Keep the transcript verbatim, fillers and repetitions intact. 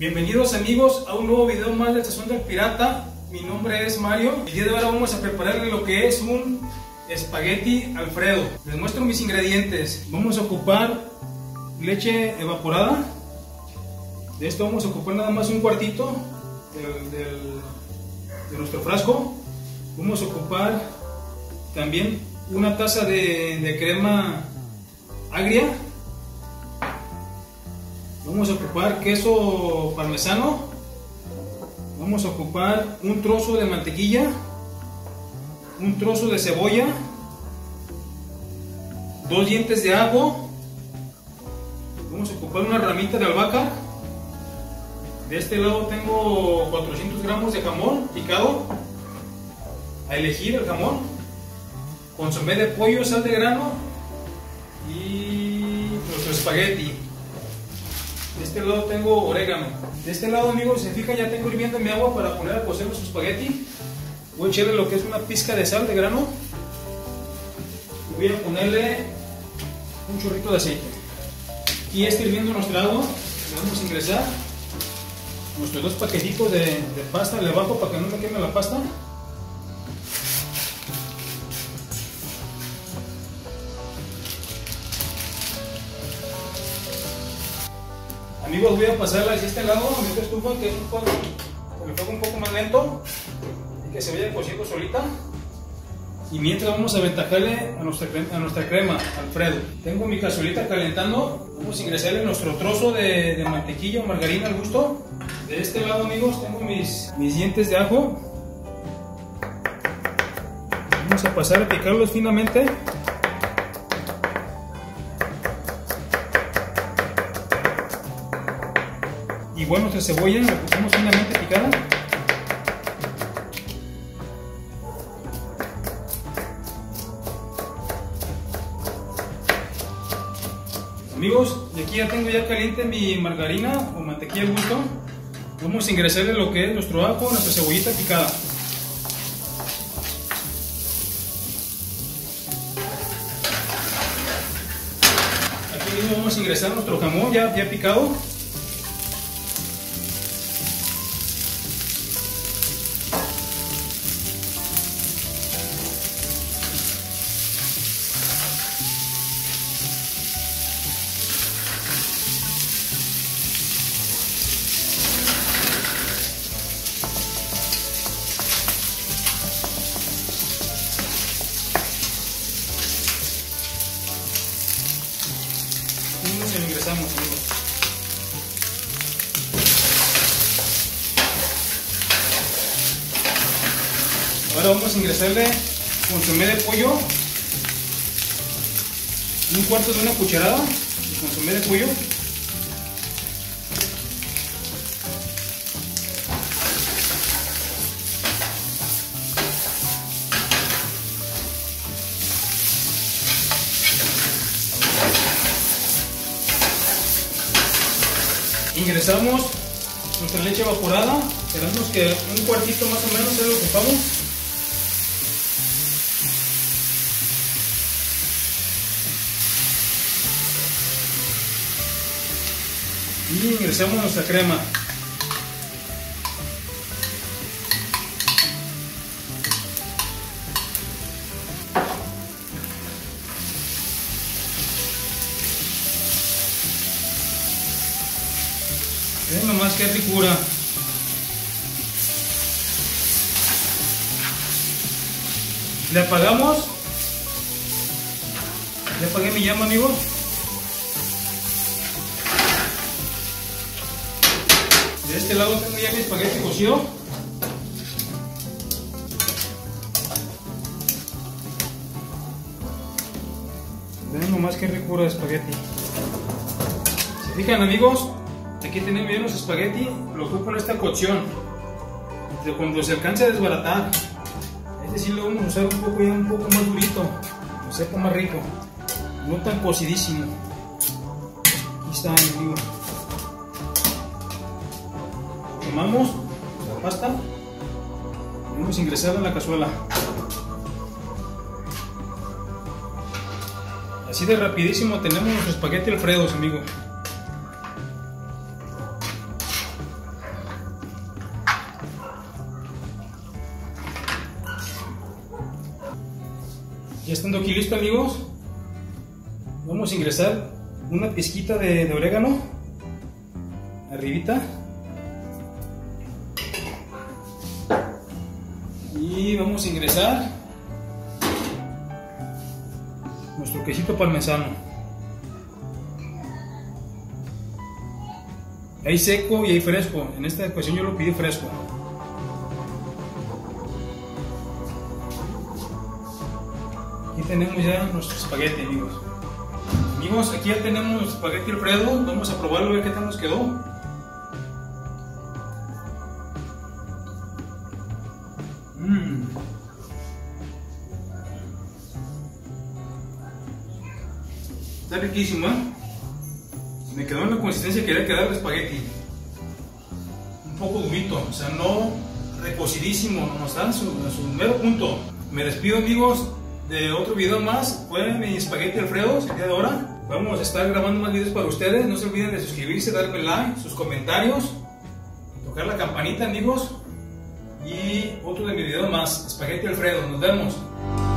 Bienvenidos amigos a un nuevo video más del Sazón del Pirata. Mi nombre es Mario. El día de ahora vamos a preparar lo que es un espagueti Alfredo. Les muestro mis ingredientes. Vamos a ocupar leche evaporada. De esto vamos a ocupar nada más un cuartito del, del, de nuestro frasco. Vamos a ocupar también una taza de, de crema agria. Vamos a ocupar queso parmesano. Vamos a ocupar un trozo de mantequilla, un trozo de cebolla, dos dientes de ajo. Vamos a ocupar una ramita de albahaca. De este lado tengo cuatrocientos gramos de jamón picado, a elegir el jamón, consomé de pollo, sal de grano y nuestro espagueti. De este lado tengo orégano. De este lado, amigos, se fijan, ya tengo hirviendo mi agua para poner a cocer nuestro espagueti. Voy a echarle lo que es una pizca de sal de grano y voy a ponerle un chorrito de aceite. Aquí está hirviendo nuestro agua, le vamos a ingresar nuestros dos paquetitos de, de pasta. Le bajo para que no me queme la pasta. Amigos, voy a pasarla hacia este lado, a esta estufa, que es un poco, con el fuego un poco más lento y que se vaya cociendo solita. Y mientras vamos a aventajarle a nuestra, a nuestra crema Alfredo. Tengo mi cazuelita calentando. Vamos a ingresarle nuestro trozo de, de mantequilla o margarina al gusto. De este lado, amigos, tengo mis, mis dientes de ajo. Vamos a pasar a picarlos finamente. Igual nuestra cebolla la pusimos finamente picada. Amigos, y aquí ya tengo ya caliente mi margarina o mantequilla al gusto. Vamos a ingresarle lo que es nuestro ajo, nuestra cebollita picada. Aquí mismo vamos a ingresar nuestro jamón ya, ya picado. Se lo ingresamos, amigos. Ahora vamos a ingresarle consomé de pollo, un cuarto de una cucharada de consomé de pollo. Ingresamos nuestra leche evaporada, esperamos que un cuartito más o menos se lo ocupamos. Y ingresamos nuestra crema. Vean nomás qué ricura. Le apagamos. Le apagué mi llama, amigos. De este lado tengo ya mi espagueti cocido. Vean nomás qué ricura de espagueti. ¿Se fijan, amigos? Aquí tenemos bien los espagueti, lo ocupo en esta cocción. Cuando se alcance a desbaratar, este sí lo vamos a usar un poco, ya un poco más durito, que sepa más rico, no tan cocidísimo. Aquí está, amigo. Tomamos la pasta, vamos a ingresarla en la cazuela. Así de rapidísimo tenemos nuestro espagueti Alfredo, amigos. Ya estando aquí listo, amigos, vamos a ingresar una pizquita de, de orégano arribita y vamos a ingresar nuestro quesito parmesano, hay seco y hay fresco. En esta ocasión yo lo pedí fresco. Aquí tenemos ya nuestro espagueti, amigos. Amigos, aquí ya tenemos espagueti Alfredo. Vamos a probarlo a ver qué tal nos quedó. Mmm. Está riquísimo, ¿eh? Me quedó en la consistencia que era quedar el espagueti. Un poco durito, o sea, no recocidísimo, no está en su, en su mero punto. Me despido, amigos, de otro video más. Fue mi espagueti Alfredo, el día de ahora. Vamos a estar grabando más videos para ustedes. No se olviden de suscribirse, darle like, sus comentarios, tocar la campanita, amigos. Y otro de mis videos más, espagueti Alfredo. Nos vemos.